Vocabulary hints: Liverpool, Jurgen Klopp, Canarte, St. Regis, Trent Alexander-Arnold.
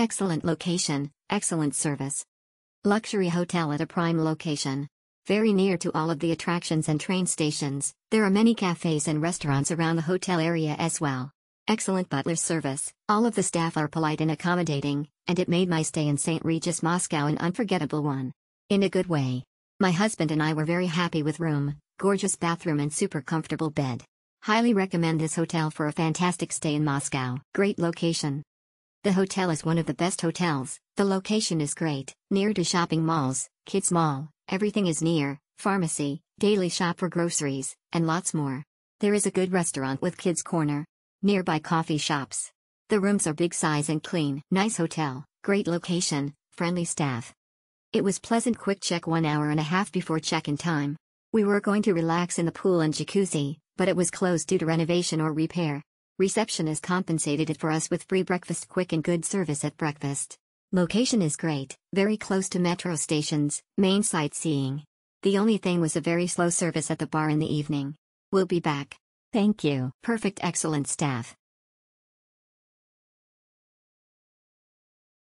Excellent location, excellent service. Luxury hotel at a prime location. Very near to all of the attractions and train stations, there are many cafes and restaurants around the hotel area as well. Excellent butler service, all of the staff are polite and accommodating, and it made my stay in St. Regis Moscow an unforgettable one. In a good way. My husband and I were very happy with room, gorgeous bathroom and super comfortable bed. Highly recommend this hotel for a fantastic stay in Moscow. Great location. The hotel is one of the best hotels, the location is great, near to shopping malls, kids mall, everything is near, pharmacy, daily shop for groceries, and lots more. There is a good restaurant with kids corner. Nearby coffee shops. The rooms are big size and clean. Nice hotel, great location, friendly staff. It was pleasant quick check 1.5 hours before check-in time. We were going to relax in the pool and jacuzzi, but it was closed due to renovation or repair. Receptionist compensated it for us with free breakfast, quick and good service at breakfast. Location is great, very close to metro stations, main sightseeing. The only thing was a very slow service at the bar in the evening. We'll be back. Thank you. Perfect, excellent staff.